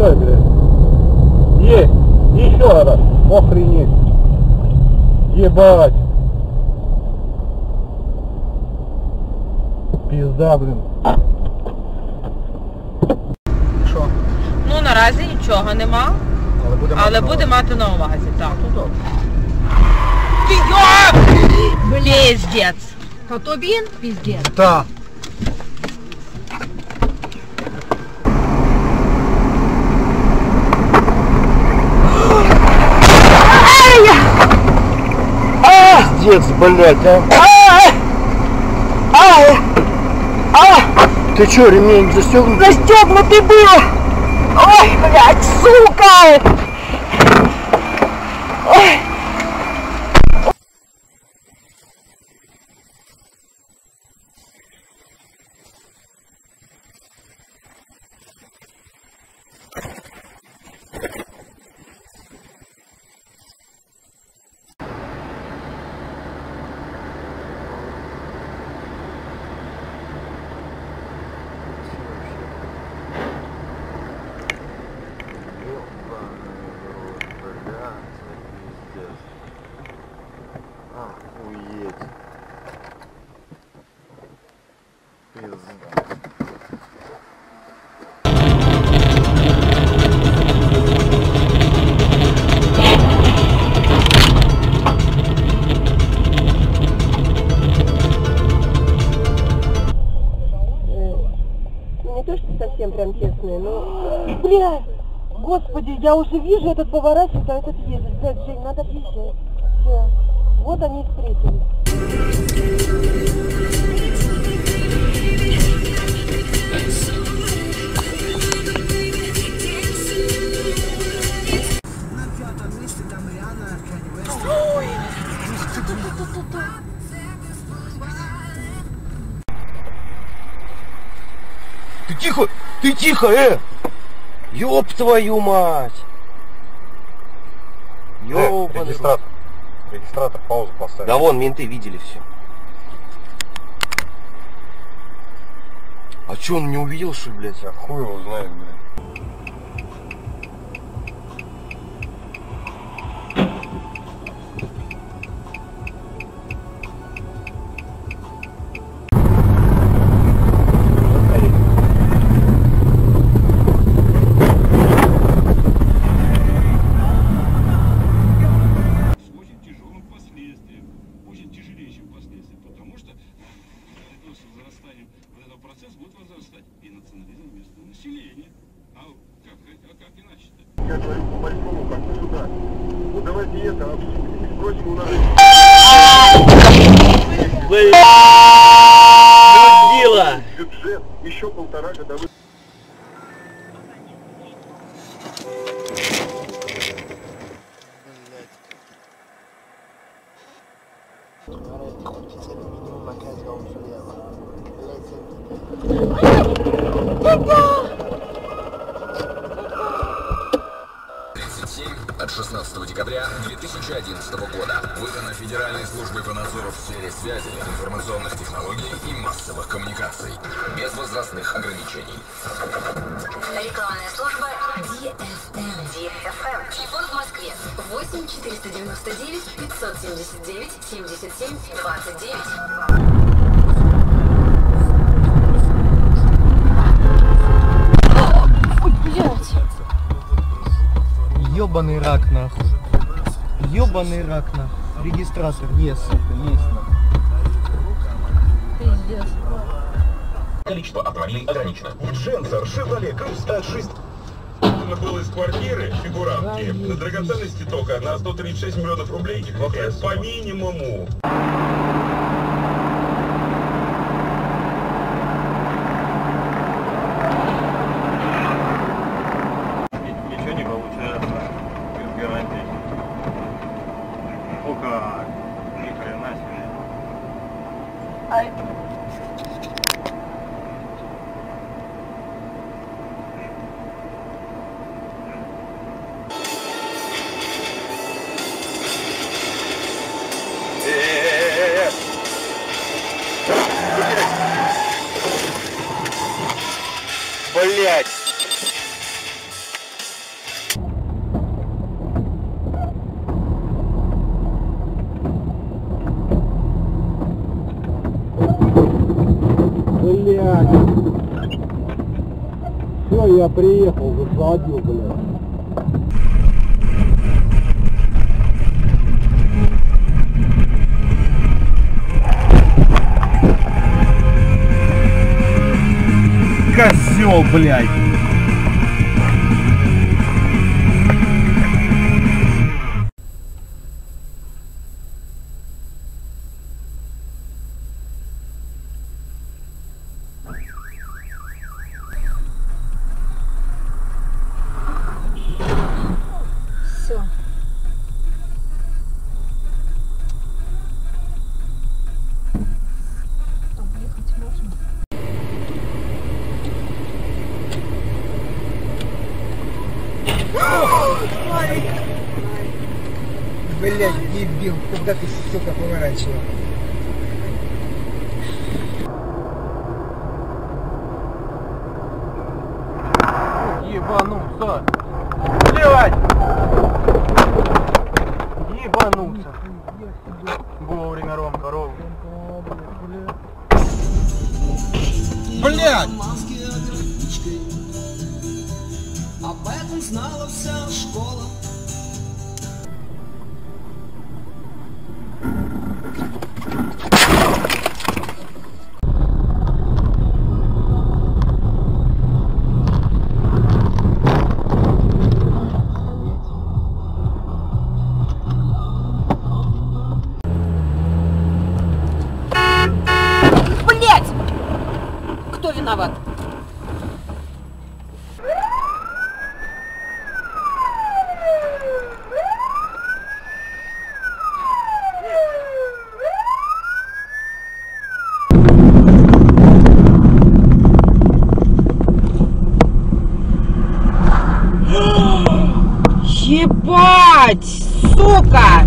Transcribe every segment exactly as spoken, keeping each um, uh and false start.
остальное грязь. Есть. Еще раз. Охренеть. Ебать. Пизда, блин. Що? Ну наразі нічого нема, але буде, але мати, буде мати на увазі, так. Йоп! Піздець! А то він піздець? Так. Пиздец, блядь, а. Ай! Ай! Ай! Ты чё, ремень застёгнутый? Застёгнутый был! Ой, блядь, сука! Ой! Бля, господи, я уже вижу, этот поворачивает, а этот едет. Блядь, Жень, надо объезжать. Все. Вот они и встретились. На пятом месте там Риана Аркадьевна. Ты тихо, ты тихо, э! Ёб твою мать! Ёб... Э, регистратор. Регистратор паузу поставил. Да вон, менты видели все. А чё, он не увидел, что ли, блядь? А хуй его знает, блядь. Еще полтора годовых. От шестнадцатого декабря две тысячи одиннадцатого года выдано Федеральной службой по надзору в сфере связи, информационных технологий и массовых коммуникаций. Без возрастных ограничений. Рекламная служба ди эф эм. ди эф эм. Телефон в Москве. восемь четыреста девяносто девять пятьсот семьдесят девять семьдесят семь двадцать девять. Ёбаный рак, нахуй. Ёбаный рак, нахуй. Регистратор есть, сука, есть, нахуй. Пиздец. Количество автомобилей ограничено. Дженсер, Шевроле, Круз, А шесть. Был из квартиры, фигурантки. На драгоценности только на сто тридцать шесть миллионов рублей по минимуму. Yeah. Все, я приехал, засадил, блядь. Козёл, блядь! Всё. Объехать можно? Блядь, дебил, куда ты, сука, поворачивал? Ебануться! Блядь! Ебануться! Вовремя, Ромка, Ром. Блядь! Об этом знала вся школа. Блять! Кто виноват? Ебать, сука!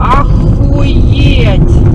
Охуеть!